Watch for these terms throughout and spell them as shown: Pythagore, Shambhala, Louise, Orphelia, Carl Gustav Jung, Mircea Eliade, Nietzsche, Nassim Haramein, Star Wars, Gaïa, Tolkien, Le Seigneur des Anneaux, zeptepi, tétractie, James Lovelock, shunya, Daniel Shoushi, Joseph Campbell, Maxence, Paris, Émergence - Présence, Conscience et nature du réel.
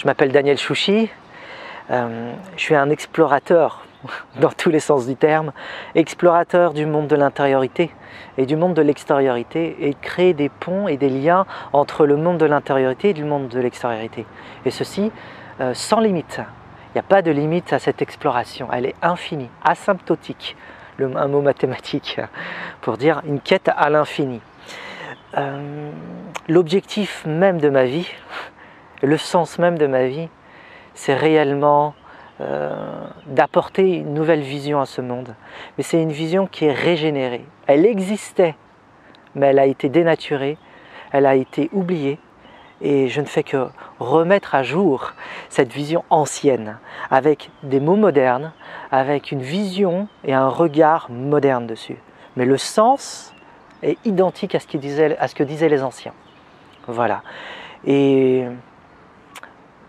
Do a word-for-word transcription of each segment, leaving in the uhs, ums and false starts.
Je m'appelle Daniel Shoushi, euh, je suis un explorateur dans tous les sens du terme, explorateur du monde de l'intériorité et du monde de l'extériorité, et créer des ponts et des liens entre le monde de l'intériorité et du monde de l'extériorité. Et ceci euh, sans limite. Il n'y a pas de limite à cette exploration, elle est infinie, asymptotique, le, un mot mathématique pour dire une quête à l'infini. Euh, l'objectif même de ma vie, le sens même de ma vie, c'est réellement euh, d'apporter une nouvelle vision à ce monde. Mais c'est une vision qui est régénérée. Elle existait, mais elle a été dénaturée, elle a été oubliée. Et je ne fais que remettre à jour cette vision ancienne, avec des mots modernes, avec une vision et un regard moderne dessus. Mais le sens est identique à ce, qu'ils disaient, à ce que disaient les anciens. Voilà. Et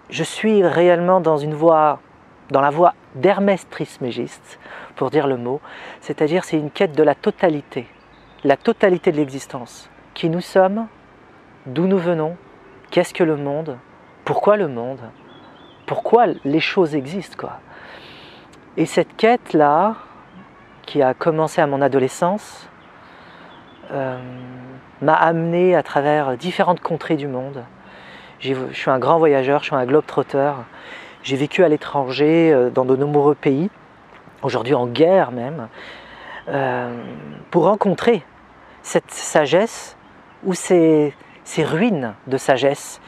je suis réellement dans une voie, dans la voie d'Hermès Trismégiste, pour dire le mot, c'est-à-dire c'est une quête de la totalité, la totalité de l'existence, qui nous sommes, d'où nous venons, qu'est-ce que le monde, pourquoi le monde, pourquoi les choses existent, quoi. Et cette quête-là, qui a commencé à mon adolescence, euh, m'a amené à travers différentes contrées du monde. Je suis un grand voyageur, je suis un globe-trotteur. J'ai vécu à l'étranger, dans de nombreux pays, aujourd'hui en guerre même, euh, pour rencontrer cette sagesse ou ces, ces ruines de sagesse,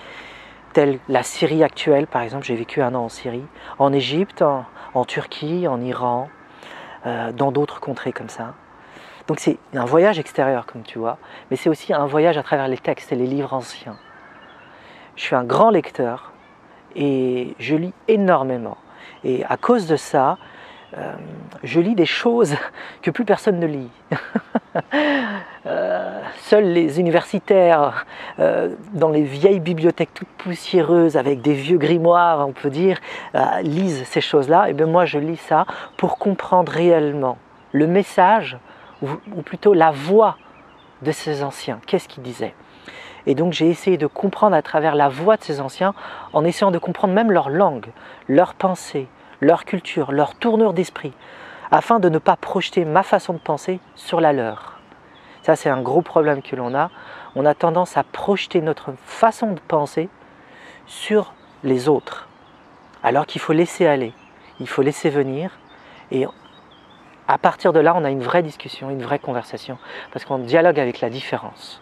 telles la Syrie actuelle, par exemple. J'ai vécu un an en Syrie, en Égypte, en, en Turquie, en Iran, euh, dans d'autres contrées comme ça. Donc c'est un voyage extérieur, comme tu vois, mais c'est aussi un voyage à travers les textes et les livres anciens. Je suis un grand lecteur et je lis énormément. Et à cause de ça, euh, je lis des choses que plus personne ne lit. euh, seuls les universitaires, euh, dans les vieilles bibliothèques toutes poussiéreuses, avec des vieux grimoires, on peut dire, euh, lisent ces choses-là. Et bien moi, je lis ça pour comprendre réellement le message, ou, ou plutôt la voix de ces anciens. Qu'est-ce qu'ils disaient ? Et donc j'ai essayé de comprendre à travers la voix de ces anciens, en essayant de comprendre même leur langue, leur pensée, leur culture, leur tournure d'esprit, afin de ne pas projeter ma façon de penser sur la leur. Ça, c'est un gros problème que l'on a. On a tendance à projeter notre façon de penser sur les autres, alors qu'il faut laisser aller, il faut laisser venir. Et à partir de là, on a une vraie discussion, une vraie conversation, parce qu'on dialogue avec la différence.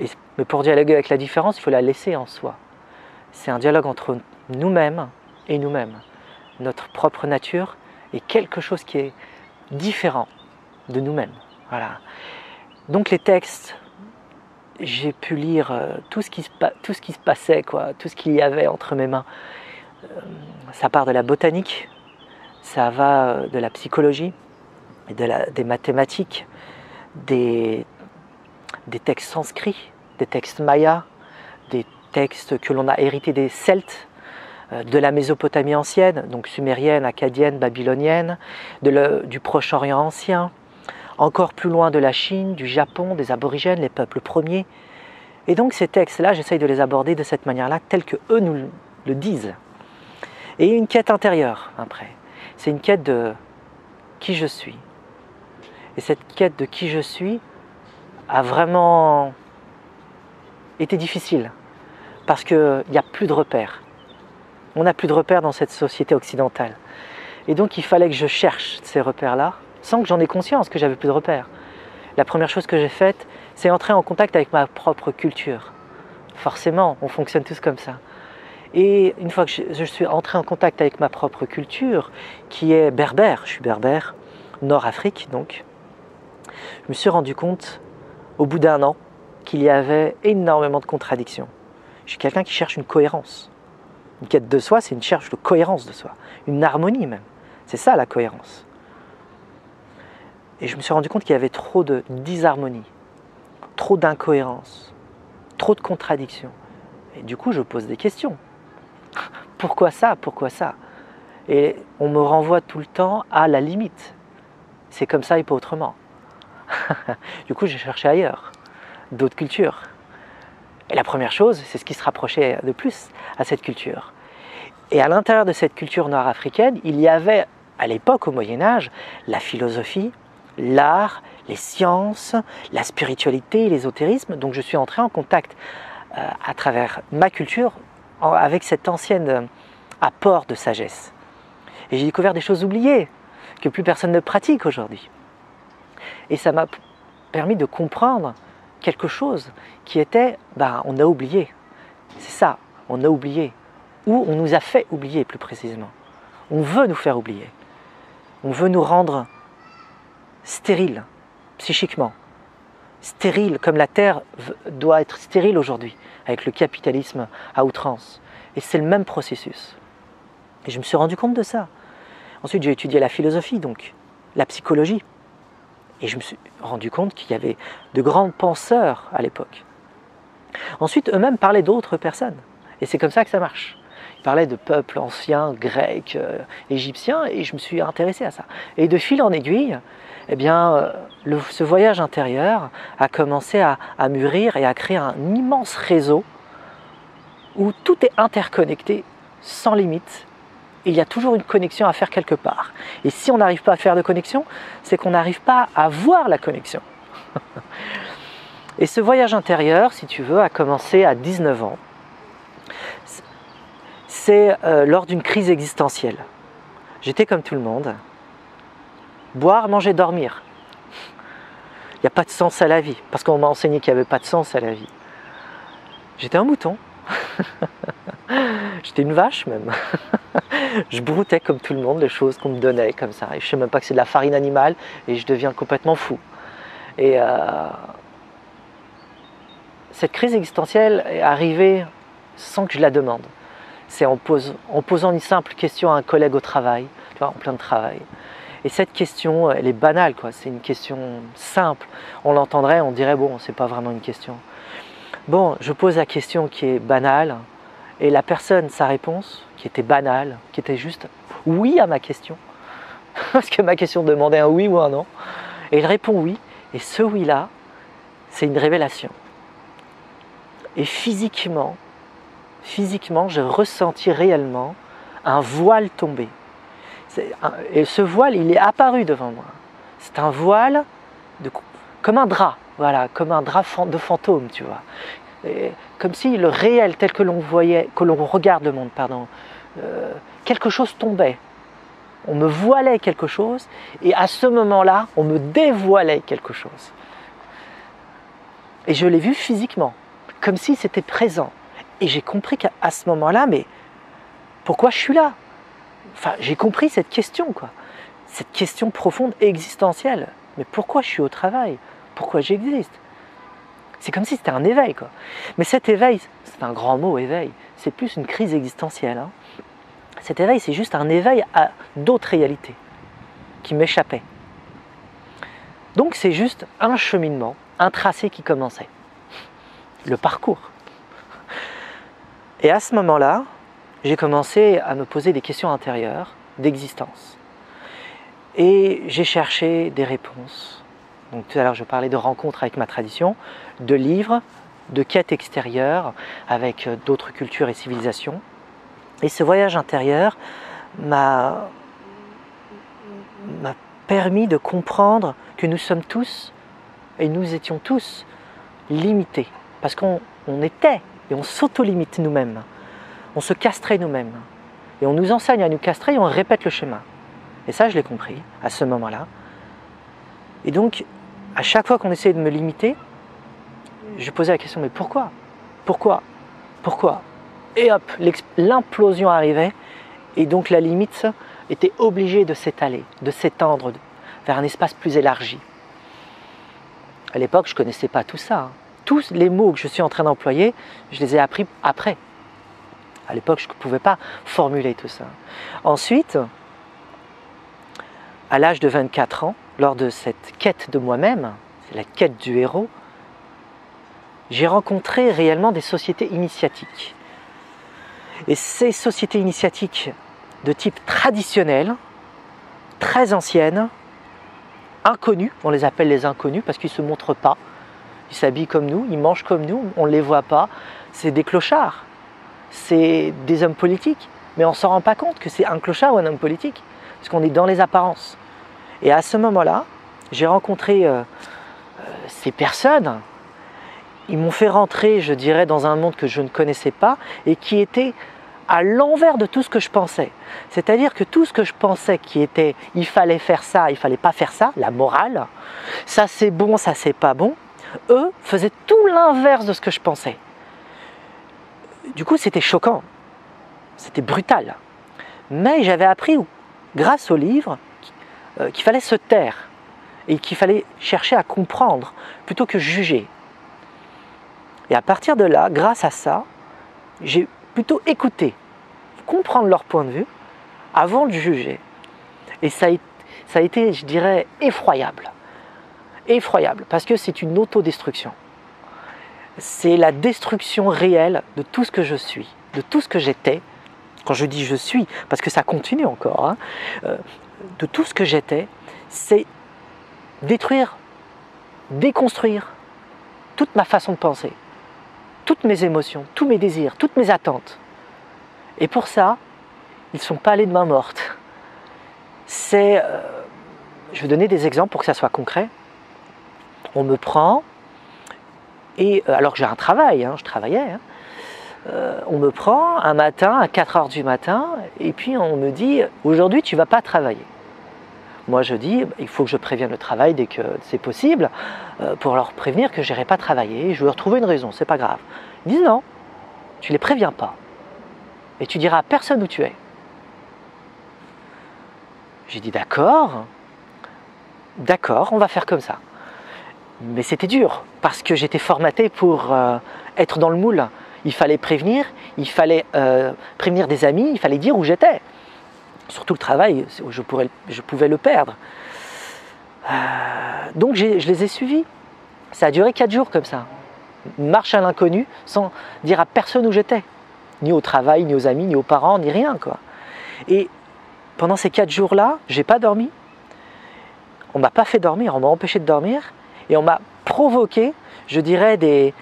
Et, mais pour dialoguer avec la différence, il faut la laisser en soi. C'est un dialogue entre nous-mêmes et nous-mêmes, notre propre nature et quelque chose qui est différent de nous-mêmes. Voilà. Donc les textes, j'ai pu lire tout ce qui se, tout ce qui se passait, quoi, tout ce qu'il y avait entre mes mains. Ça part de la botanique, ça va de la psychologie, de la, des mathématiques, des... des textes sanscrits, des textes mayas, des textes que l'on a hérités des Celtes, de la Mésopotamie ancienne, donc sumérienne, acadienne, babylonienne, de le, du Proche-Orient ancien, encore plus loin de la Chine, du Japon, des aborigènes, les peuples premiers. Et donc ces textes-là, j'essaye de les aborder de cette manière-là, tels que eux nous le disent. Et une quête intérieure, après. C'est une quête de qui je suis. Et cette quête de qui je suis a vraiment été difficile, parce qu'il n'y a plus de repères. On n'a plus de repères dans cette société occidentale. Et donc il fallait que je cherche ces repères-là, sans que j'en ai conscience que j'avais plus de repères. La première chose que j'ai faite, c'est entrer en contact avec ma propre culture. Forcément, on fonctionne tous comme ça. Et une fois que je suis entré en contact avec ma propre culture, qui est berbère, je suis berbère, Nord-Afrique donc, je me suis rendu compte au bout d'un an qu'il y avait énormément de contradictions. Je suis quelqu'un qui cherche une cohérence. Une quête de soi, c'est une recherche de cohérence de soi, une harmonie même. C'est ça la cohérence. Et je me suis rendu compte qu'il y avait trop de disharmonie, trop d'incohérence, trop de contradictions. Et du coup, je pose des questions. Pourquoi ça? Pourquoi ça? Et on me renvoie tout le temps à la limite. C'est comme ça et pas autrement. Du coup, j'ai cherché ailleurs, d'autres cultures. Et la première chose, c'est ce qui se rapprochait de plus à cette culture. Et à l'intérieur de cette culture nord-africaine, il y avait, à l'époque, au Moyen-Âge, la philosophie, l'art, les sciences, la spiritualité, l'ésotérisme. Donc je suis entré en contact euh, à travers ma culture en, avec cet ancien apport de sagesse. Et j'ai découvert des choses oubliées, que plus personne ne pratique aujourd'hui. Et ça m'a permis de comprendre quelque chose qui était, ben, on a oublié. C'est ça, on a oublié. Ou on nous a fait oublier, plus précisément. On veut nous faire oublier. On veut nous rendre stériles, psychiquement. Stériles, comme la Terre doit être stérile aujourd'hui, avec le capitalisme à outrance. Et c'est le même processus. Et je me suis rendu compte de ça. Ensuite, j'ai étudié la philosophie, donc, la psychologie. Et je me suis rendu compte qu'il y avait de grands penseurs à l'époque. Ensuite, eux-mêmes parlaient d'autres personnes. Et c'est comme ça que ça marche. Ils parlaient de peuples anciens, grecs, euh, égyptiens, et je me suis intéressé à ça. Et de fil en aiguille, eh bien, euh, le, ce voyage intérieur a commencé à, à mûrir et à créer un immense réseau où tout est interconnecté, sans limite. Et il y a toujours une connexion à faire quelque part. Et si on n'arrive pas à faire de connexion, c'est qu'on n'arrive pas à voir la connexion. Et ce voyage intérieur, si tu veux, a commencé à dix-neuf ans. C'est euh, lors d'une crise existentielle. J'étais comme tout le monde. Boire, manger, dormir. Il n'y a pas de sens à la vie. Parce qu'on m'a enseigné qu'il n'y avait pas de sens à la vie. J'étais un mouton. J'étais une vache même. Je broutais comme tout le monde les choses qu'on me donnait comme ça. Et je ne sais même pas que c'est de la farine animale et je deviens complètement fou. Et euh, cette crise existentielle est arrivée sans que je la demande. C'est en, pose, en posant une simple question à un collègue au travail, tu vois, en plein de travail. Et cette question, elle est banale, quoi. C'est une question simple. On l'entendrait, on dirait, bon, c'est pas vraiment une question. Bon, je pose la question qui est banale, et la personne, sa réponse, qui était banale, qui était juste oui à ma question, parce que ma question demandait un oui ou un non, et il répond oui, et ce oui-là, c'est une révélation. Et physiquement, physiquement, j'ai ressenti réellement un voile tomber. Un, et ce voile, il est apparu devant moi. C'est un voile de, comme un drap. Voilà, comme un drap de fantôme, tu vois. Et comme si le réel tel que l'on voyait, que l'on regarde le monde, pardon, euh, quelque chose tombait. On me voilait quelque chose, et à ce moment-là, on me dévoilait quelque chose. Et je l'ai vu physiquement, comme si c'était présent. Et j'ai compris qu'à ce moment-là, mais pourquoi je suis là? Enfin, j'ai compris cette question, quoi. Cette question profonde et existentielle. Mais pourquoi je suis au travail? Pourquoi j'existe? C'est comme si c'était un éveil, quoi. Mais cet éveil, c'est un grand mot, éveil, c'est plus une crise existentielle. Hein. Cet éveil, c'est juste un éveil à d'autres réalités qui m'échappaient. Donc c'est juste un cheminement, un tracé qui commençait. Le parcours. Et à ce moment-là, j'ai commencé à me poser des questions intérieures, d'existence. Et j'ai cherché des réponses. Donc, tout à l'heure, je parlais de rencontres avec ma tradition, de livres, de quêtes extérieures avec d'autres cultures et civilisations. Et ce voyage intérieur m'a m'a permis de comprendre que nous sommes tous, et nous étions tous, limités. Parce qu'on on était, et on s'auto-limite nous-mêmes. On se castrait nous-mêmes. Et on nous enseigne à nous castrer, et on répète le schéma. Et ça, je l'ai compris, à ce moment-là. Et donc, à chaque fois qu'on essayait de me limiter, je posais la question, mais pourquoi? Pourquoi? Pourquoi? Et hop, l'implosion arrivait, et donc la limite était obligée de s'étaler, de s'étendre vers un espace plus élargi. À l'époque, je ne connaissais pas tout ça. Tous les mots que je suis en train d'employer, je les ai appris après. À l'époque, je ne pouvais pas formuler tout ça. Ensuite, à l'âge de vingt-quatre ans, lors de cette quête de moi-même, c'est la quête du héros, j'ai rencontré réellement des sociétés initiatiques. Et ces sociétés initiatiques de type traditionnel, très anciennes, inconnues, on les appelle les inconnus parce qu'ils ne se montrent pas, ils s'habillent comme nous, ils mangent comme nous, on ne les voit pas, c'est des clochards. c'est des hommes politiques, mais on ne s'en rend pas compte que c'est un clochard ou un homme politique, parce qu'on est dans les apparences. Et à ce moment-là, j'ai rencontré euh, euh, ces personnes, ils m'ont fait rentrer, je dirais, dans un monde que je ne connaissais pas, et qui était à l'envers de tout ce que je pensais. C'est-à-dire que tout ce que je pensais qui était « il fallait faire ça, il fallait pas faire ça », la morale, « ça c'est bon, ça c'est pas bon », eux faisaient tout l'inverse de ce que je pensais. Du coup, c'était choquant, c'était brutal. Mais j'avais appris, grâce au livre, qu'il fallait se taire et qu'il fallait chercher à comprendre plutôt que juger. Et à partir de là, grâce à ça, j'ai plutôt écouter, comprendre leur point de vue avant de juger. Et ça a, ça a été, je dirais, effroyable. Effroyable, parce que c'est une autodestruction. C'est la destruction réelle de tout ce que je suis, de tout ce que j'étais. Quand je dis je suis, parce que ça continue encore, hein, euh, de tout ce que j'étais, c'est détruire, déconstruire toute ma façon de penser, toutes mes émotions, tous mes désirs, toutes mes attentes. Et pour ça, ils ne sont pas allés de main morte. C'est, euh, je vais donner des exemples pour que ça soit concret. On me prend, et alors que j'ai un travail, hein, je travaillais, hein, euh, on me prend un matin à quatre heures du matin, et puis on me dit « aujourd'hui tu ne vas pas travailler ». Moi je dis, il faut que je prévienne le travail dès que c'est possible, euh, pour leur prévenir que je n'irai pas travailler, je vais retrouver une raison, c'est pas grave. Ils disent non, tu les préviens pas, et tu diras à personne où tu es. J'ai dit d'accord, d'accord, on va faire comme ça. Mais c'était dur, parce que j'étais formaté pour euh, être dans le moule. Il fallait prévenir, il fallait euh, prévenir des amis, il fallait dire où j'étais. Surtout le travail, je, pourrais, je pouvais le perdre. Euh, donc je les ai suivis. Ça a duré quatre jours comme ça. Marche à l'inconnu, sans dire à personne où j'étais. Ni au travail, ni aux amis, ni aux parents, ni rien, quoi. Et pendant ces quatre jours-là, je n'ai pas dormi. On ne m'a pas fait dormir, on m'a empêché de dormir. Et on m'a provoqué, je dirais, des...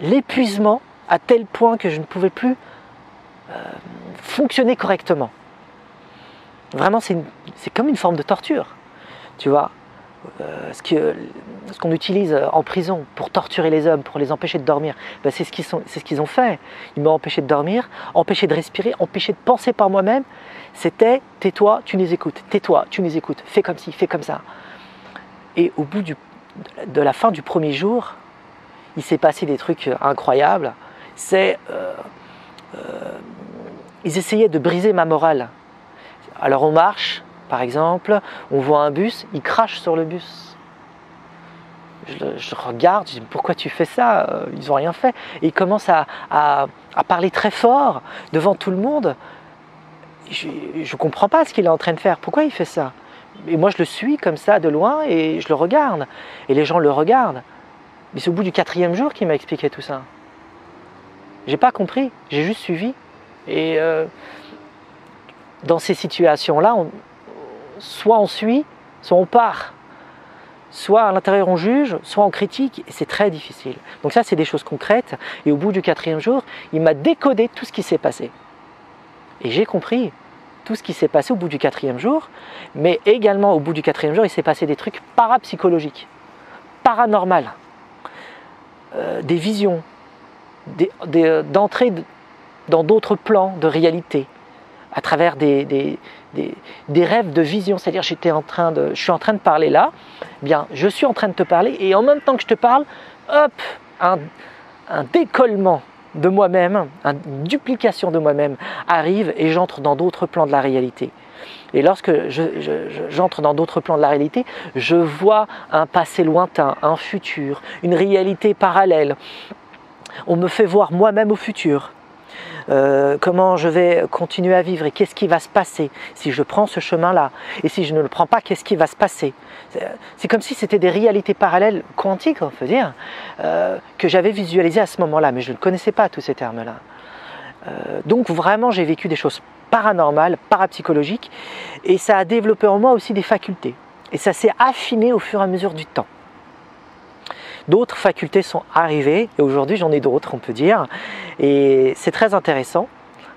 l'épuisement à tel point que je ne pouvais plus... Euh, fonctionner correctement. Vraiment, c'est comme une forme de torture, tu vois. Euh, ce que, ce qu'on utilise en prison pour torturer les hommes, pour les empêcher de dormir, ben c'est ce qu'ils sont, c'est ce qu'ils ont fait. Ils m'ont empêché de dormir, empêché de respirer, empêché de penser par moi-même. C'était tais-toi, tu les écoutes, tais-toi, tu les écoutes, fais comme ci, fais comme ça. Et au bout du, de la fin du premier jour, il s'est passé des trucs incroyables. C'est... Euh, euh, Ils essayaient de briser ma morale. Alors on marche, par exemple, on voit un bus, ils crachent sur le bus. Je, je regarde, je dis pourquoi tu fais ça? Ils n'ont rien fait. Et ils commencent à, à, à parler très fort devant tout le monde. Je ne comprends pas ce qu'il est en train de faire. Pourquoi il fait ça? Et moi je le suis comme ça de loin et je le regarde. Et les gens le regardent. Mais c'est au bout du quatrième jour qu'il m'a expliqué tout ça. J'ai pas compris, j'ai juste suivi. Et euh, dans ces situations-là, soit on suit, soit on part. Soit à l'intérieur on juge, soit on critique, et c'est très difficile. Donc ça, c'est des choses concrètes. Et au bout du quatrième jour, il m'a décodé tout ce qui s'est passé. Et j'ai compris tout ce qui s'est passé au bout du quatrième jour, mais également au bout du quatrième jour, il s'est passé des trucs parapsychologiques, paranormales, euh, des visions, d'entrées... Des, des, dans d'autres plans de réalité, à travers des, des, des, des rêves de vision. C'est-à-dire, j'étais en train de, je suis en train de parler là, bien, je suis en train de te parler, et en même temps que je te parle, hop, un, un décollement de moi-même, une duplication de moi-même arrive, et j'entre dans d'autres plans de la réalité. Et lorsque je, je, je, j'entre dans d'autres plans de la réalité, je vois un passé lointain, un futur, une réalité parallèle. On me fait voir moi-même au futur. Euh, comment je vais continuer à vivre et qu'est-ce qui va se passer si je prends ce chemin-là, et si je ne le prends pas, qu'est-ce qui va se passer? C'est comme si c'était des réalités parallèles quantiques, on peut dire, euh, que j'avais visualisées à ce moment-là, mais je ne connaissais pas tous ces termes-là. Euh, donc vraiment, j'ai vécu des choses paranormales, parapsychologiques, et ça a développé en moi aussi des facultés, et ça s'est affiné au fur et à mesure du temps. D'autres facultés sont arrivées et aujourd'hui j'en ai d'autres, on peut dire. Et c'est très intéressant,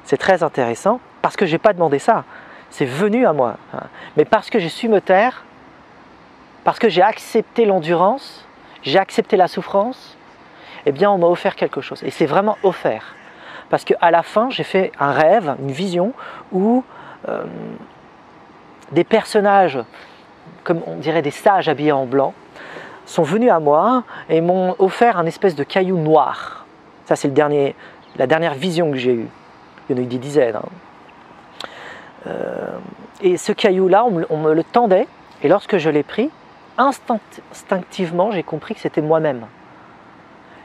c'est très intéressant parce que je n'ai pas demandé ça. C'est venu à moi. Mais parce que j'ai su me taire, parce que j'ai accepté l'endurance, j'ai accepté la souffrance, eh bien on m'a offert quelque chose. Et c'est vraiment offert. Parce qu'à la fin, j'ai fait un rêve, une vision, où euh, des personnages, comme on dirait des sages habillés en blanc, sont venus à moi et m'ont offert un espèce de caillou noir. Ça, c'est le dernier, la dernière vision que j'ai eue. Il y en a eu des dizaines. Hein. Euh, et ce caillou-là, on, on me le tendait, et lorsque je l'ai pris, instinct, instinctivement, j'ai compris que c'était moi-même.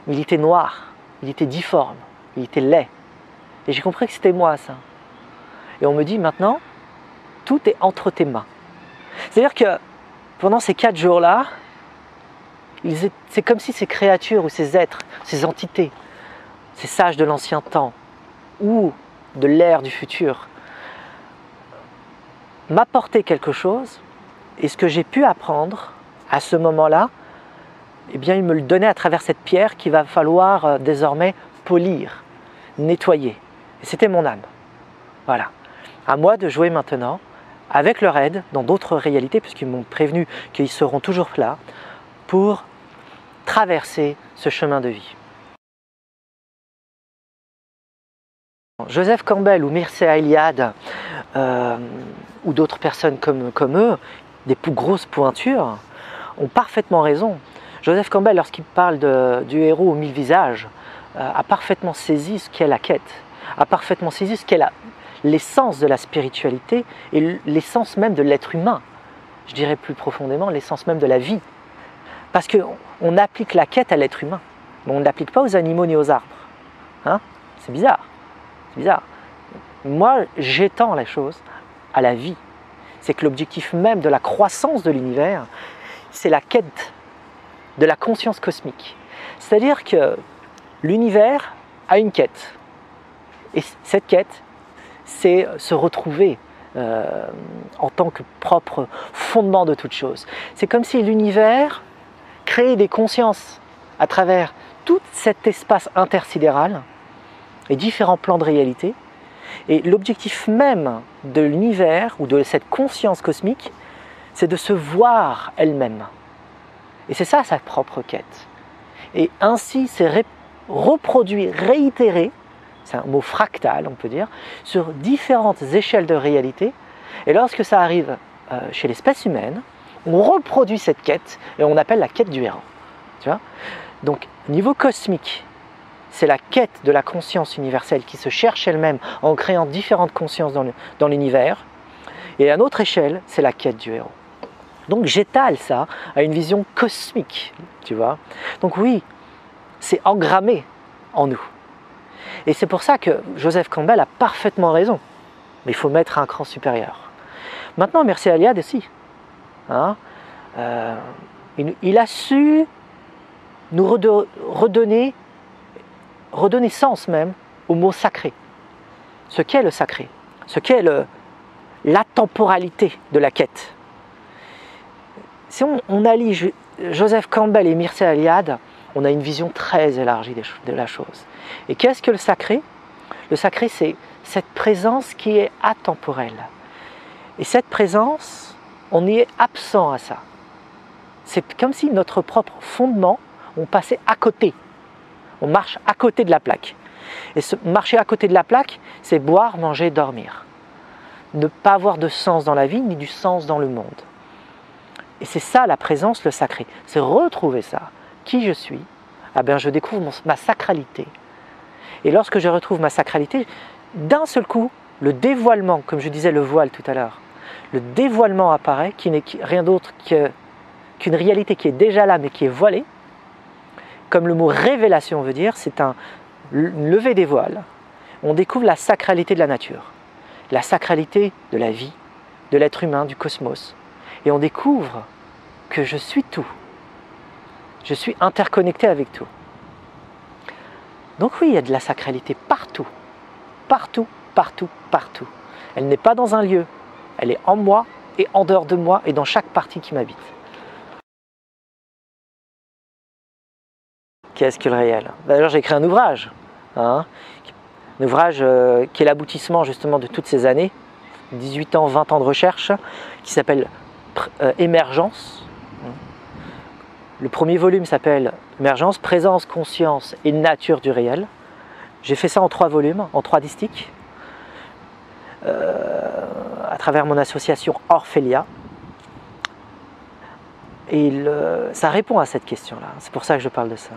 Il était noir, il était difforme, il était laid. Et j'ai compris que c'était moi, ça. Et on me dit, maintenant, tout est entre tes mains. C'est-à-dire que pendant ces quatre jours-là, c'est comme si ces créatures ou ces êtres, ces entités, ces sages de l'ancien temps ou de l'ère du futur m'apportaient quelque chose et ce que j'ai pu apprendre à ce moment-là, eh bien, ils me le donnaient à travers cette pierre qu'il va falloir désormais polir, nettoyer. Et c'était mon âme. Voilà. À moi de jouer maintenant avec leur aide, dans d'autres réalités, puisqu'ils m'ont prévenu qu'ils seront toujours là, pour traverser ce chemin de vie. Joseph Campbell ou Mircea Eliade, euh, ou d'autres personnes comme, comme eux, des grosses pointures, ont parfaitement raison. Joseph Campbell, lorsqu'il parle de, du héros aux mille visages, euh, a parfaitement saisi ce qu'est la quête, a parfaitement saisi ce qu'est la... l'essence de la spiritualité et l'essence même de l'être humain. Je dirais plus profondément l'essence même de la vie. Parce qu'on applique la quête à l'être humain, mais on ne l'applique pas aux animaux ni aux arbres. Hein? C'est bizarre. C'est bizarre. Moi, j'étends la chose à la vie. C'est que l'objectif même de la croissance de l'univers, c'est la quête de la conscience cosmique. C'est-à-dire que l'univers a une quête. Et cette quête, c'est se retrouver euh, en tant que propre fondement de toute chose. C'est comme si l'univers créait des consciences à travers tout cet espace intersidéral et différents plans de réalité. Et l'objectif même de l'univers ou de cette conscience cosmique, c'est de se voir elle-même. Et c'est ça sa propre quête. Et ainsi, c'est ré- reproduit, réitéré, c'est un mot fractal, on peut dire, sur différentes échelles de réalité. Et lorsque ça arrive euh, chez l'espèce humaine, on reproduit cette quête et on appelle la quête du héros. Tu vois ? Donc, niveau cosmique, c'est la quête de la conscience universelle qui se cherche elle-même en créant différentes consciences dans l'univers. Et à une autre échelle, c'est la quête du héros. Donc, j'étale ça à une vision cosmique, tu vois ? Donc oui, c'est engrammé en nous. Et c'est pour ça que Joseph Campbell a parfaitement raison. Mais il faut mettre un cran supérieur. Maintenant, Mircea Eliade aussi. Hein euh, il, il a su nous redo, redonner, redonner sens même au mot sacré. Ce qu'est le sacré, ce qu'est la temporalité de la quête. Si on, on allie je, Joseph Campbell et Mircea Eliade, on a une vision très élargie de la chose. Et qu'est-ce que le sacré? Le sacré, c'est cette présence qui est atemporelle. Et cette présence, on y est absent à ça. C'est comme si notre propre fondement, on passait à côté. On marche à côté de la plaque. Et ce marcher à côté de la plaque, c'est boire, manger, dormir. Ne pas avoir de sens dans la vie, ni du sens dans le monde. Et c'est ça la présence, le sacré. C'est retrouver ça. Qui je suis? Ah ben, je découvre mon, ma sacralité. Et lorsque je retrouve ma sacralité, d'un seul coup, le dévoilement, comme je disais le voile tout à l'heure, le dévoilement apparaît, qui n'est rien d'autre qu'une réalité qui est déjà là, mais qui est voilée. Comme le mot révélation veut dire, c'est un lever des voiles. On découvre la sacralité de la nature, la sacralité de la vie, de l'être humain, du cosmos. Et on découvre que je suis tout. Je suis interconnecté avec tout. Donc oui, il y a de la sacralité partout, partout, partout, partout. Elle n'est pas dans un lieu, elle est en moi et en dehors de moi et dans chaque partie qui m'habite. qu'est-ce que le réel? D'ailleurs, j'ai écrit un ouvrage, hein, un ouvrage euh, qui est l'aboutissement justement de toutes ces années, dix-huit ans, vingt ans de recherche, qui s'appelle euh, Émergence. Le premier volume s'appelle Émergence, Présence, Conscience et nature du réel. J'ai fait ça en trois volumes, en trois distiques, euh, à travers mon association Orphelia. Et le, ça répond à cette question-là, c'est pour ça que je parle de ça.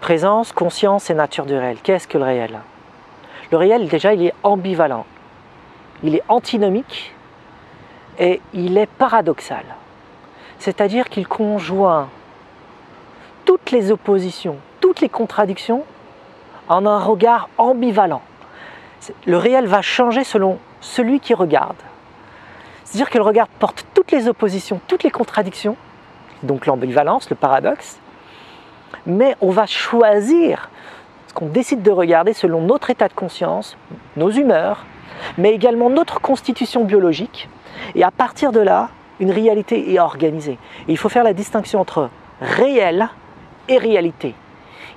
Présence, conscience et nature du réel. Qu'est-ce que le réel? Le réel, déjà, il est ambivalent, il est antinomique et il est paradoxal. C'est-à-dire qu'il conjoint toutes les oppositions, toutes les contradictions en un regard ambivalent. Le réel va changer selon celui qui regarde. C'est-à-dire que le regard porte toutes les oppositions, toutes les contradictions, donc l'ambivalence, le paradoxe, mais on va choisir ce qu'on décide de regarder selon notre état de conscience, nos humeurs, mais également notre constitution biologique, et à partir de là, une réalité est organisée. Et il faut faire la distinction entre réel et réalité.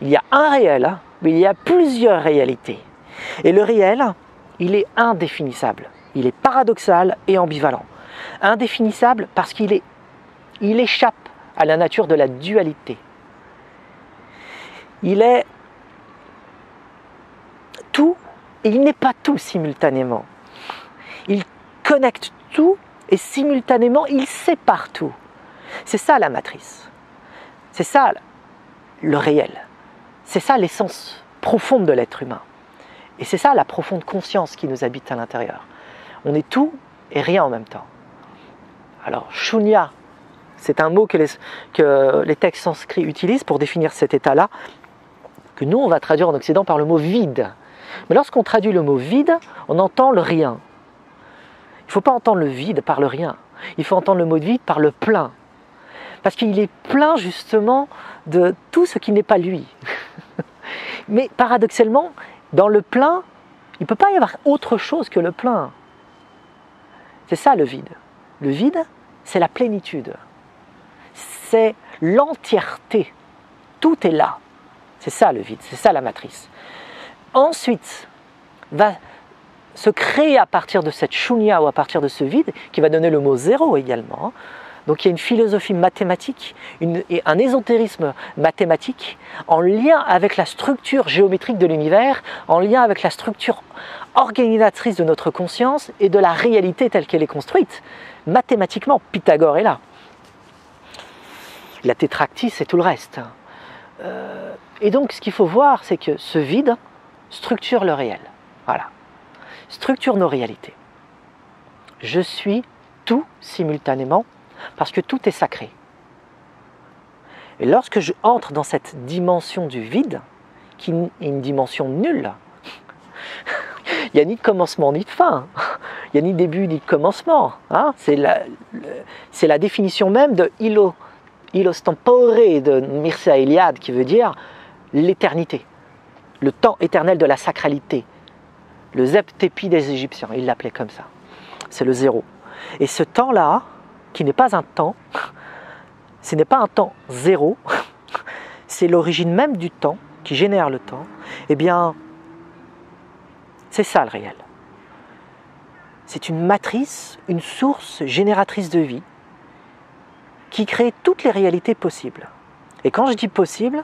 Il y a un réel, mais il y a plusieurs réalités. Et le réel, il est indéfinissable. Il est paradoxal et ambivalent. Indéfinissable parce qu'il est, il échappe à la nature de la dualité. Il est tout et il n'est pas tout simultanément. Il connecte tout et simultanément il sépare tout. C'est ça la matrice. C'est ça le réel. C'est ça l'essence profonde de l'être humain. Et c'est ça la profonde conscience qui nous habite à l'intérieur. On est tout et rien en même temps. Alors, shunya, c'est un mot que les, que les textes sanscrits utilisent pour définir cet état-là, que nous, on va traduire en Occident par le mot vide. Mais lorsqu'on traduit le mot vide, on entend le rien. Il ne faut pas entendre le vide par le rien. Il faut entendre le mot vide par le plein. Parce qu'il est plein, justement, de tout ce qui n'est pas lui. Mais paradoxalement, dans le plein, il ne peut pas y avoir autre chose que le plein. C'est ça le vide. Le vide, c'est la plénitude. C'est l'entièreté. Tout est là. C'est ça le vide, c'est ça la matrice. Ensuite, va se créer à partir de cette shunya ou à partir de ce vide, qui va donner le mot zéro également. Donc il y a une philosophie mathématique, une, et un ésotérisme mathématique en lien avec la structure géométrique de l'univers, en lien avec la structure organisatrice de notre conscience et de la réalité telle qu'elle est construite. Mathématiquement, Pythagore est là. La tétractie, c'est tout le reste. Euh, et donc ce qu'il faut voir, c'est que ce vide structure le réel. Voilà. Structure nos réalités. Je suis tout simultanément, parce que tout est sacré. Et lorsque je entre dans cette dimension du vide, qui est une dimension nulle, il n'y a ni de commencement ni de fin, il n'y a ni de début ni de commencement. Hein, c'est la, la définition même de illo, illos tempore de Mircea Eliade, qui veut dire l'éternité, le temps éternel de la sacralité, le zeptepi des Égyptiens, ils l'appelaient comme ça. C'est le zéro. Et ce temps-là, qui n'est pas un temps, ce n'est pas un temps zéro, c'est l'origine même du temps, qui génère le temps, eh bien, c'est ça le réel. C'est une matrice, une source génératrice de vie, qui crée toutes les réalités possibles. Et quand je dis possible,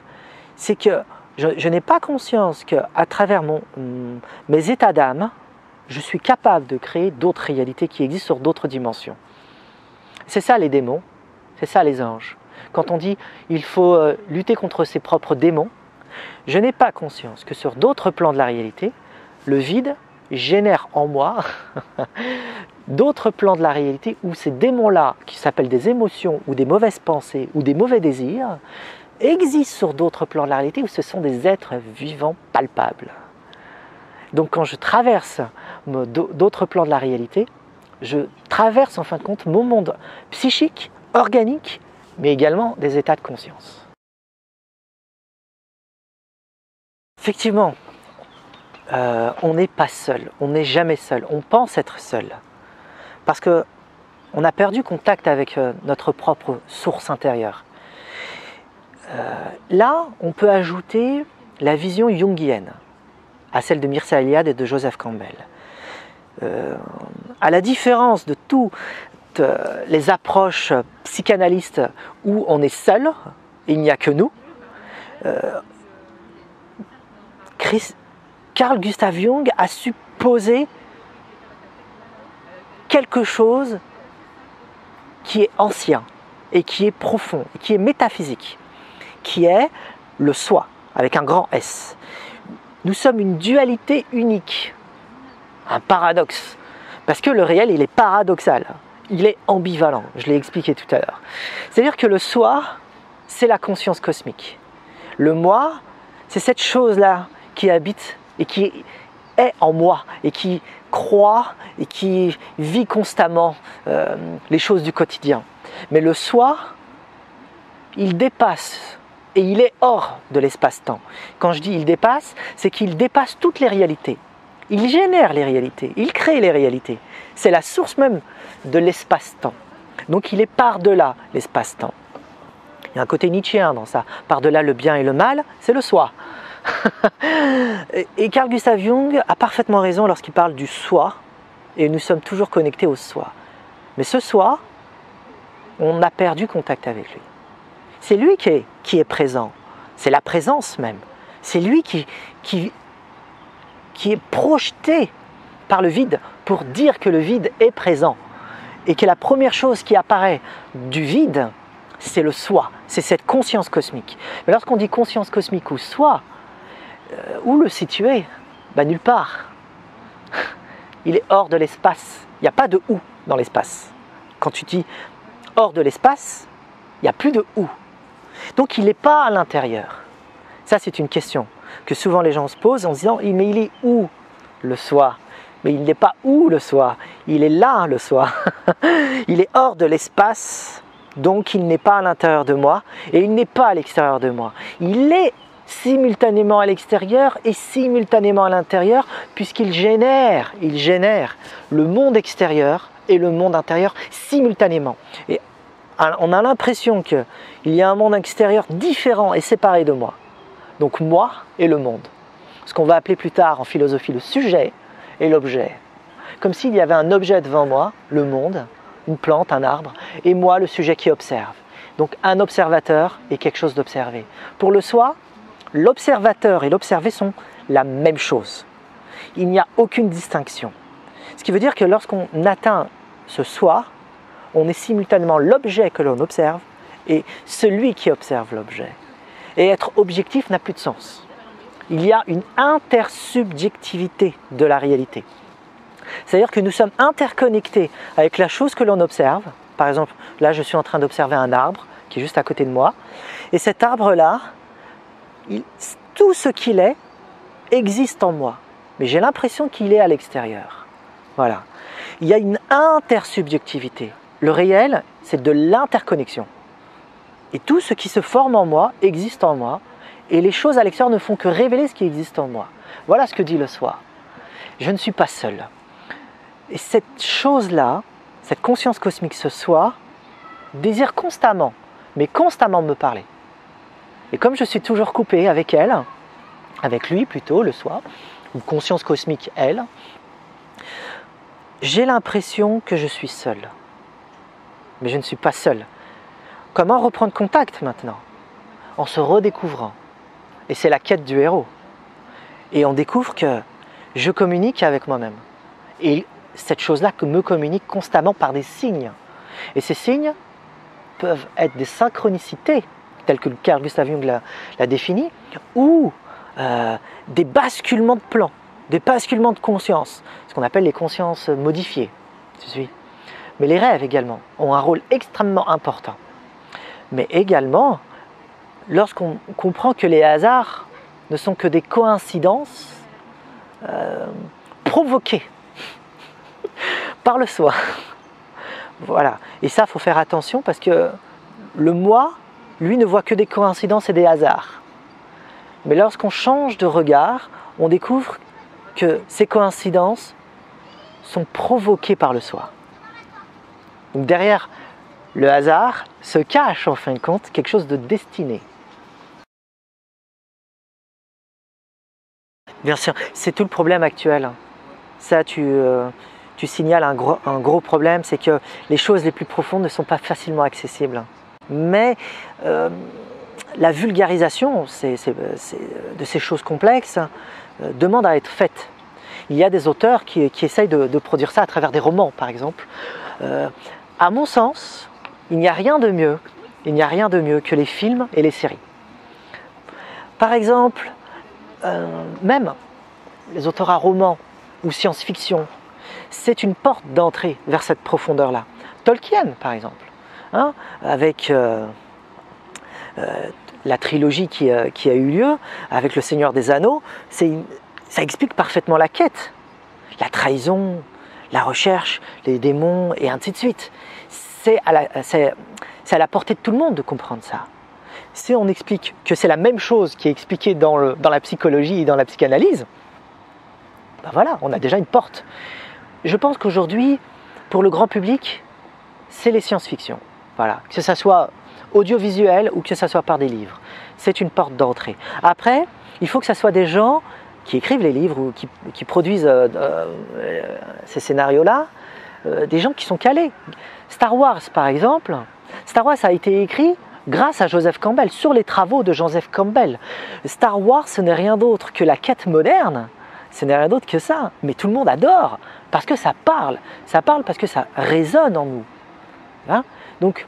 c'est que je, je n'ai pas conscience qu'à travers mon, mes états d'âme, je suis capable de créer d'autres réalités qui existent sur d'autres dimensions. C'est ça les démons, c'est ça les anges. Quand on dit il faut lutter contre ses propres démons, je n'ai pas conscience que sur d'autres plans de la réalité, le vide génère en moi d'autres plans de la réalité où ces démons-là, qui s'appellent des émotions ou des mauvaises pensées ou des mauvais désirs, existent sur d'autres plans de la réalité où ce sont des êtres vivants palpables. Donc quand je traverse d'autres plans de la réalité, je traverse en fin de compte mon monde psychique, organique, mais également des états de conscience. Effectivement, euh, on n'est pas seul, on n'est jamais seul, on pense être seul. Parce que on a perdu contact avec notre propre source intérieure. Euh, là, on peut ajouter la vision jungienne à celle de Mircea Eliade et de Joseph Campbell. Euh, à la différence de toutes les approches psychanalystes où on est seul, il n'y a que nous, euh, Chris, Carl Gustav Jung a su poser quelque chose qui est ancien et qui est profond, et qui est métaphysique, qui est le soi, avec un grand S. Nous sommes une dualité unique, un paradoxe, parce que le réel, il est paradoxal, il est ambivalent, je l'ai expliqué tout à l'heure. C'est-à-dire que le soi, c'est la conscience cosmique. Le moi, c'est cette chose-là qui habite et qui est en moi, et qui croit, et qui vit constamment euh, les choses du quotidien. Mais le soi, il dépasse, et il est hors de l'espace-temps. Quand je dis il dépasse, c'est qu'il dépasse toutes les réalités. Il génère les réalités, il crée les réalités. C'est la source même de l'espace-temps. Donc il est par-delà l'espace-temps. Il y a un côté nietzschéen dans ça. Par-delà le bien et le mal, c'est le soi. Et Carl Gustav Jung a parfaitement raison lorsqu'il parle du soi, et nous sommes toujours connectés au soi. Mais ce soi, on a perdu contact avec lui. C'est lui qui est, qui est présent, c'est la présence même. C'est lui qui, qui, qui est projeté par le vide pour dire que le vide est présent. Et que la première chose qui apparaît du vide, c'est le soi, c'est cette conscience cosmique. Mais lorsqu'on dit conscience cosmique ou soi, euh, où le situer? Ben nulle part. Il est hors de l'espace. Il n'y a pas de « où » dans l'espace. Quand tu dis « hors de l'espace », il n'y a plus de « où ». Donc il n'est pas à l'intérieur. Ça, c'est une question que souvent les gens se posent en se disant « mais il est où le soi ?» Mais il n'est pas « où le soi ?» Il est là, le soi. Il est hors de l'espace. Donc il n'est pas à l'intérieur de moi et il n'est pas à l'extérieur de moi. Il est simultanément à l'extérieur et simultanément à l'intérieur puisqu'il génère, il génère le monde extérieur et le monde intérieur simultanément. Et on a l'impression qu'il y a un monde extérieur différent et séparé de moi. Donc moi et le monde. Ce qu'on va appeler plus tard en philosophie le sujet et l'objet. Comme s'il y avait un objet devant moi, le monde, une plante, un arbre, et moi, le sujet qui observe. Donc un observateur et quelque chose d'observé. Pour le soi, l'observateur et l'observé sont la même chose. Il n'y a aucune distinction. Ce qui veut dire que lorsqu'on atteint ce soi, on est simultanément l'objet que l'on observe et celui qui observe l'objet. Et être objectif n'a plus de sens. Il y a une intersubjectivité de la réalité. C'est-à-dire que nous sommes interconnectés avec la chose que l'on observe. Par exemple, là je suis en train d'observer un arbre qui est juste à côté de moi. Et cet arbre-là, tout ce qu'il est, existe en moi. Mais j'ai l'impression qu'il est à l'extérieur. Voilà. Il y a une intersubjectivité. Le réel, c'est de l'interconnexion. Et tout ce qui se forme en moi, existe en moi. Et les choses à l'extérieur ne font que révéler ce qui existe en moi. Voilà ce que dit le soi. Je ne suis pas seul. Et cette chose-là, cette conscience cosmique, ce soi, désire constamment, mais constamment me parler. Et comme je suis toujours coupé avec elle, avec lui plutôt, le soi, ou conscience cosmique, elle, j'ai l'impression que je suis seul. Mais je ne suis pas seul. Comment reprendre contact maintenant? En se redécouvrant. Et c'est la quête du héros. Et on découvre que je communique avec moi-même. Et cette chose-là me communique constamment par des signes. Et ces signes peuvent être des synchronicités, telles que Carl Gustav Jung l'a défini, ou euh, des basculements de plans, des basculements de conscience, ce qu'on appelle les consciences modifiées. Tu suis. Mais les rêves également ont un rôle extrêmement important. Mais également, lorsqu'on comprend que les hasards ne sont que des coïncidences euh, provoquées, par le soi. Voilà. Et ça, il faut faire attention parce que le moi, lui, ne voit que des coïncidences et des hasards. Mais lorsqu'on change de regard, on découvre que ces coïncidences sont provoquées par le soi. Donc derrière le hasard se cache, en fin de compte, quelque chose de destiné. Bien sûr, c'est tout le problème actuel. Ça, tu, euh, tu signales un gros, un gros problème, c'est que les choses les plus profondes ne sont pas facilement accessibles. Mais euh, la vulgarisation c'est, c'est, c'est, de ces choses complexes euh, demande à être faite. Il y a des auteurs qui, qui essayent de, de produire ça à travers des romans, par exemple. Euh, à mon sens, il n'y a rien de mieux, il n'y a rien de mieux que les films et les séries. Par exemple, euh, même les auteurs à romans ou science-fiction, c'est une porte d'entrée vers cette profondeur-là. Tolkien, par exemple, hein, avec euh, euh, la trilogie qui, euh, qui a eu lieu, avec Le Seigneur des Anneaux, c'est une... Ça explique parfaitement la quête, la trahison, la recherche, les démons, et ainsi de suite. C'est à, à la portée de tout le monde de comprendre ça. Si on explique que c'est la même chose qui est expliquée dans, le, dans la psychologie et dans la psychanalyse, ben voilà, on a déjà une porte. Je pense qu'aujourd'hui, pour le grand public, c'est les science-fiction. Voilà, que ça soit audiovisuel ou que ça soit par des livres. C'est une porte d'entrée. Après, il faut que ça soit des gens qui écrivent les livres ou qui, qui produisent euh, euh, ces scénarios-là, euh, des gens qui sont calés. Star Wars, par exemple, Star Wars a été écrit grâce à Joseph Campbell, sur les travaux de Joseph Campbell. Star Wars, ce n'est rien d'autre que la quête moderne, ce n'est rien d'autre que ça, mais tout le monde adore, parce que ça parle, ça parle parce que ça résonne en nous. Hein? Donc,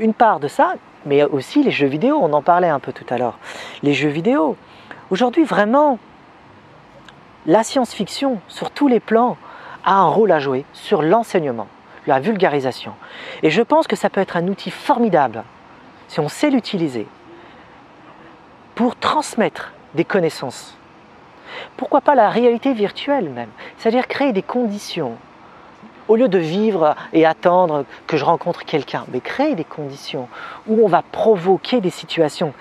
une part de ça, mais aussi les jeux vidéo, on en parlait un peu tout à l'heure. Les jeux vidéo, aujourd'hui, vraiment, la science-fiction, sur tous les plans, a un rôle à jouer sur l'enseignement, la vulgarisation. Et je pense que ça peut être un outil formidable, si on sait l'utiliser, pour transmettre des connaissances. Pourquoi pas la réalité virtuelle même, c'est-à-dire créer des conditions. Au lieu de vivre et attendre que je rencontre quelqu'un, mais créer des conditions où on va provoquer des situations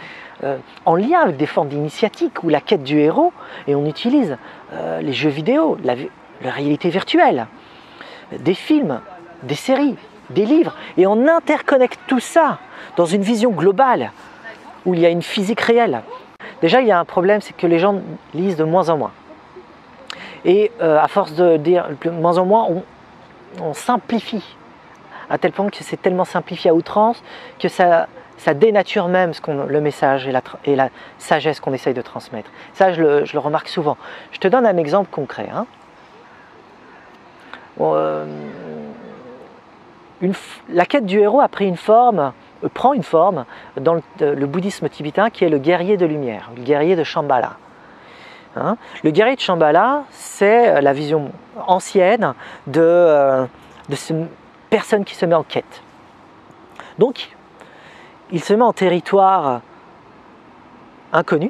Euh, en lien avec des formes d'initiatique ou la quête du héros, et on utilise euh, les jeux vidéo, la, la réalité virtuelle, des films, des séries, des livres, et on interconnecte tout ça dans une vision globale où il y a une physique réelle. Déjà, il y a un problème, c'est que les gens lisent de moins en moins. Et euh, à force de dire de moins en moins, on, on simplifie, à tel point que c'est tellement simplifié à outrance que ça... ça dénature même ce qu'on, le message et la, et la sagesse qu'on essaye de transmettre. Ça, je le, je le remarque souvent. Je te donne un exemple concret. Hein. Bon, euh, une, la quête du héros a pris une forme, euh, prend une forme dans le, euh, le bouddhisme tibétain, qui est le guerrier de lumière, le guerrier de Shambhala. Hein. Le guerrier de Shambhala, c'est la vision ancienne de, euh, de cette personne qui se met en quête. Donc, il se met en territoire inconnu.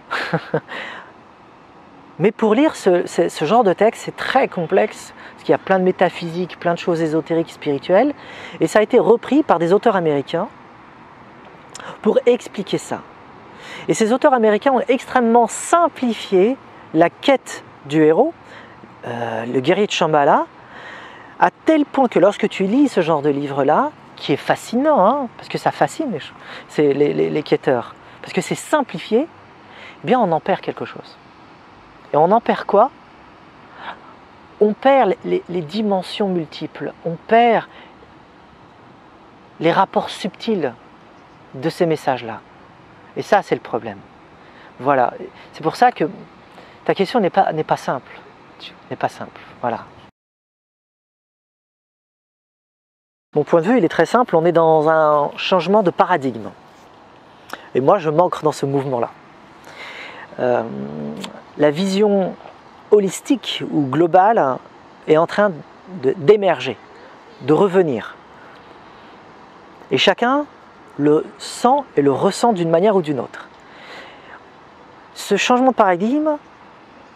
Mais pour lire ce, ce, ce genre de texte, c'est très complexe, parce qu'il y a plein de métaphysique, plein de choses ésotériques, spirituelles, et ça a été repris par des auteurs américains pour expliquer ça. Et ces auteurs américains ont extrêmement simplifié la quête du héros, euh, le guerrier de Shambhala, à tel point que lorsque tu lis ce genre de livre-là, qui est fascinant, hein, parce que ça fascine les, les, les, les quêteurs, parce que c'est simplifié, eh bien on en perd quelque chose. Et on en perd quoi? On perd les, les dimensions multiples, on perd les rapports subtils de ces messages-là. Et ça, c'est le problème. Voilà, c'est pour ça que ta question n'est pas, n'est pas simple, n'est pas simple, voilà. Mon point de vue, il est très simple, on est dans un changement de paradigme. Et moi, je m'ancre dans ce mouvement-là. Euh, la vision holistique ou globale est en train d'émerger, de, de revenir. Et chacun le sent et le ressent d'une manière ou d'une autre. Ce changement de paradigme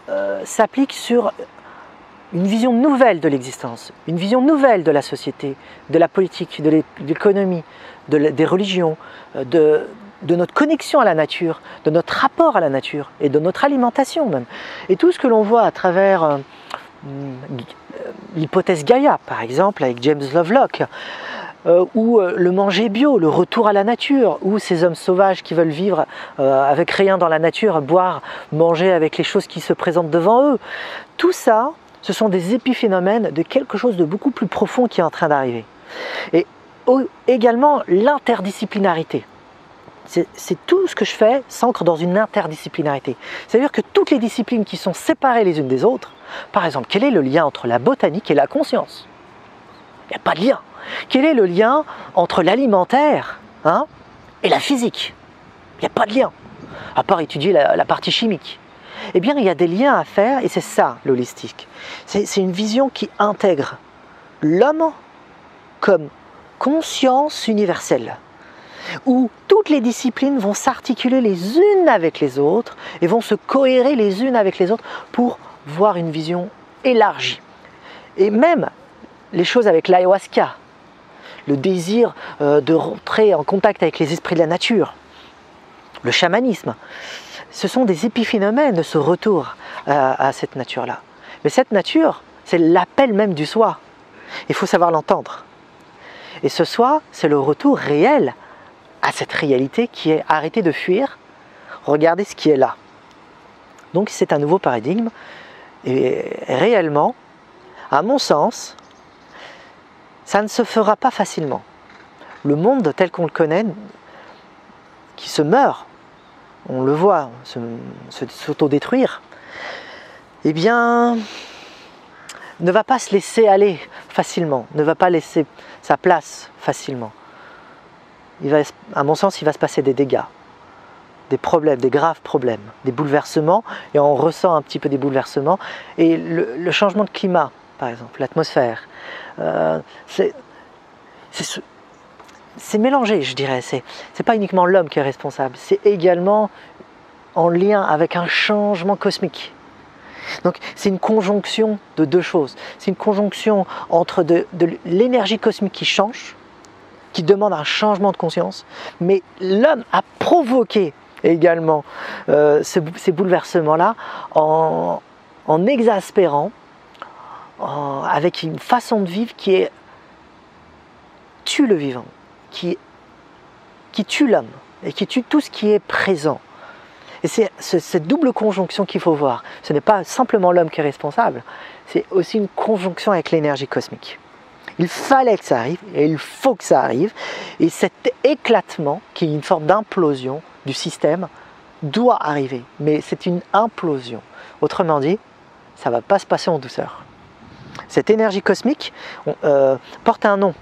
euh, s'applique sur une vision nouvelle de l'existence, une vision nouvelle de la société, de la politique, de l'économie, de des religions, de, de notre connexion à la nature, de notre rapport à la nature et de notre alimentation même. Et tout ce que l'on voit à travers euh, l'hypothèse Gaïa, par exemple, avec James Lovelock, euh, ou euh, le manger bio, le retour à la nature, ou ces hommes sauvages qui veulent vivre euh, avec rien dans la nature, boire, manger avec les choses qui se présentent devant eux. Tout ça, ce sont des épiphénomènes de quelque chose de beaucoup plus profond qui est en train d'arriver. Et également l'interdisciplinarité. C'est tout ce que je fais s'ancre dans une interdisciplinarité. C'est-à-dire que toutes les disciplines qui sont séparées les unes des autres, par exemple, quel est le lien entre la botanique et la conscience? Il n'y a pas de lien. Quel est le lien entre l'alimentaire hein, et la physique? Il n'y a pas de lien, à part étudier la, la partie chimique. Eh bien, il y a des liens à faire et c'est ça l'holistique. C'est une vision qui intègre l'homme comme conscience universelle, où toutes les disciplines vont s'articuler les unes avec les autres et vont se cohérer les unes avec les autres pour voir une vision élargie. Et même les choses avec l'ayahuasca, le désir de rentrer en contact avec les esprits de la nature, le chamanisme, ce sont des épiphénomènes de ce retour à cette nature-là. Mais cette nature, c'est l'appel même du soi. Il faut savoir l'entendre. Et ce soi, c'est le retour réel à cette réalité qui est arrêtée de fuir, regardez ce qui est là. Donc c'est un nouveau paradigme, et réellement, à mon sens, ça ne se fera pas facilement. Le monde tel qu'on le connaît, qui se meurt, on le voit s'autodétruire, eh bien, ne va pas se laisser aller facilement, ne va pas laisser sa place facilement. Il va, à mon sens, il va se passer des dégâts, des problèmes, des graves problèmes, des bouleversements, et on ressent un petit peu des bouleversements. Et le, le changement de climat, par exemple, l'atmosphère, euh, c'est mélangé, je dirais. C'est pas uniquement l'homme qui est responsable, c'est également en lien avec un changement cosmique. Donc c'est une conjonction de deux choses. C'est une conjonction entre de, de l'énergie cosmique qui change, qui demande un changement de conscience, mais l'homme a provoqué également euh, ce, ces bouleversements-là en, en exaspérant, en, avec une façon de vivre qui est, tue le vivant, qui, qui tue l'homme et qui tue tout ce qui est présent. Et c'est cette double conjonction qu'il faut voir. Ce n'est pas simplement l'homme qui est responsable, c'est aussi une conjonction avec l'énergie cosmique. Il fallait que ça arrive, et il faut que ça arrive, et cet éclatement, qui est une forme d'implosion du système, doit arriver, mais c'est une implosion. Autrement dit, ça ne va pas se passer en douceur. Cette énergie cosmique on, euh, porte un nom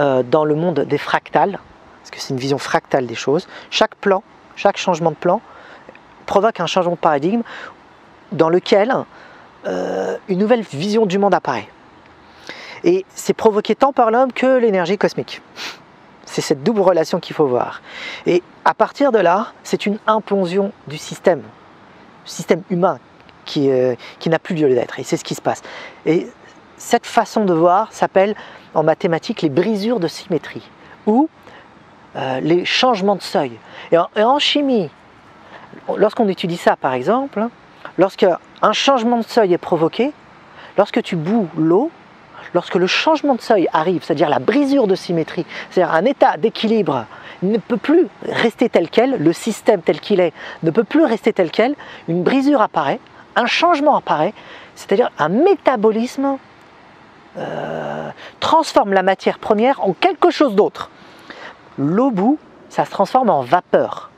euh, dans le monde des fractales, parce que c'est une vision fractale des choses. Chaque plan, chaque changement de plan, provoque un changement de paradigme dans lequel euh, une nouvelle vision du monde apparaît. Et c'est provoqué tant par l'homme que l'énergie cosmique. C'est cette double relation qu'il faut voir. Et à partir de là, c'est une implosion du système, du système humain qui, euh, qui n'a plus lieu d'être. Et c'est ce qui se passe. Et cette façon de voir s'appelle en mathématiques les brisures de symétrie ou euh, les changements de seuil. Et en, et en chimie, lorsqu'on étudie ça par exemple, lorsqu'un changement de seuil est provoqué, lorsque tu boues l'eau, lorsque le changement de seuil arrive, c'est-à-dire la brisure de symétrie, c'est-à-dire un état d'équilibre ne peut plus rester tel quel, le système tel qu'il est ne peut plus rester tel quel, une brisure apparaît, un changement apparaît, c'est-à-dire un métabolisme euh, transforme la matière première en quelque chose d'autre. L'eau bout, ça se transforme en vapeur.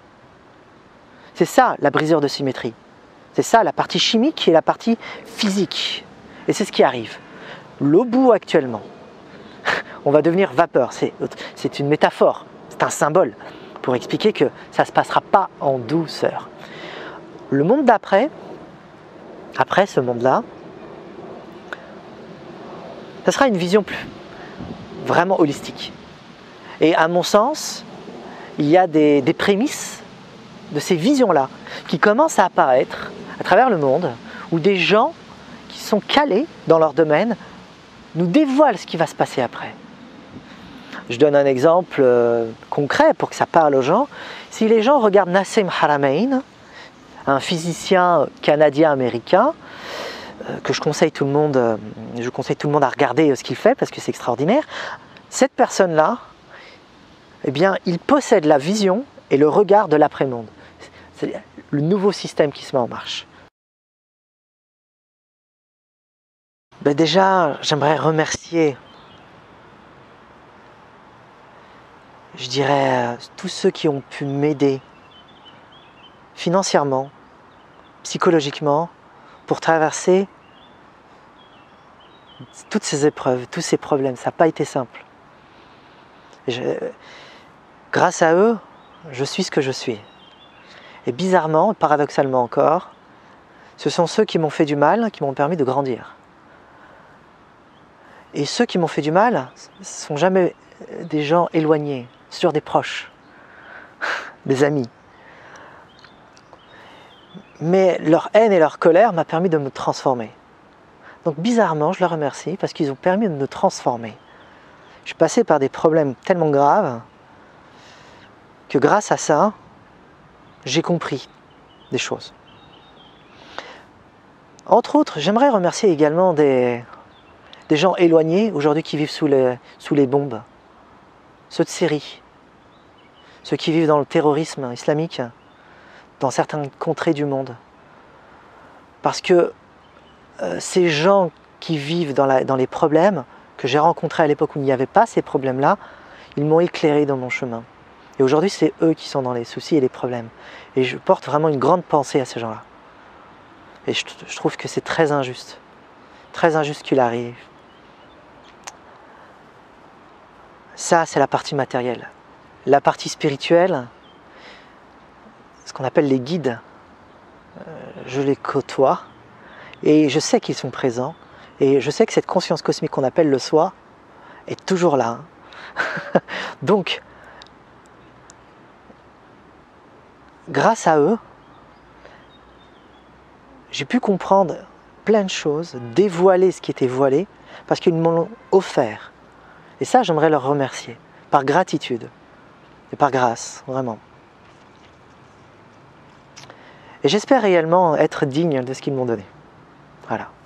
C'est ça la brisure de symétrie. C'est ça la partie chimique et la partie physique. Et c'est ce qui arrive. L'eau bout actuellement, on va devenir vapeur, c'est une métaphore, c'est un symbole pour expliquer que ça ne se passera pas en douceur. Le monde d'après, après ce monde-là, ça sera une vision plus vraiment holistique. Et à mon sens, il y a des, des prémices de ces visions-là qui commencent à apparaître à travers le monde, où des gens qui sont calés dans leur domaine nous dévoile ce qui va se passer après. Je donne un exemple euh, concret pour que ça parle aux gens. Si les gens regardent Nassim Haramein, un physicien canadien-américain, euh, que je conseille tout le monde, euh, je conseille tout le monde à regarder euh, ce qu'il fait parce que c'est extraordinaire. cette personne-là, eh bien, il possède la vision et le regard de l'après-monde. C'est le nouveau système qui se met en marche. Ben déjà, j'aimerais remercier, je dirais, tous ceux qui ont pu m'aider financièrement, psychologiquement, pour traverser toutes ces épreuves, tous ces problèmes. Ça n'a pas été simple. Je, grâce à eux, je suis ce que je suis. Et bizarrement, paradoxalement encore, ce sont ceux qui m'ont fait du mal qui m'ont permis de grandir. Et ceux qui m'ont fait du mal ne sont jamais des gens éloignés, sur des proches, des amis. Mais leur haine et leur colère m'a permis de me transformer. Donc bizarrement, je leur remercie parce qu'ils ont permis de me transformer. Je suis passé par des problèmes tellement graves que grâce à ça, j'ai compris des choses. Entre autres, j'aimerais remercier également des... des gens éloignés aujourd'hui qui vivent sous les, sous les bombes, ceux de Syrie, ceux qui vivent dans le terrorisme islamique, dans certaines contrées du monde. Parce que euh, ces gens qui vivent dans, la, dans les problèmes, que j'ai rencontrés à l'époque où il n'y avait pas ces problèmes-là, ils m'ont éclairé dans mon chemin. Et aujourd'hui, c'est eux qui sont dans les soucis et les problèmes. Et je porte vraiment une grande pensée à ces gens-là. Et je, je trouve que c'est très injuste. Très injuste qu'il arrive. Ça, c'est la partie matérielle. La partie spirituelle, ce qu'on appelle les guides, je les côtoie et je sais qu'ils sont présents et je sais que cette conscience cosmique qu'on appelle le soi est toujours là. Donc, grâce à eux, j'ai pu comprendre plein de choses, dévoiler ce qui était voilé parce qu'ils m'ont offert. Et ça, j'aimerais leur remercier, par gratitude, et par grâce, vraiment. Et j'espère réellement être digne de ce qu'ils m'ont donné. Voilà.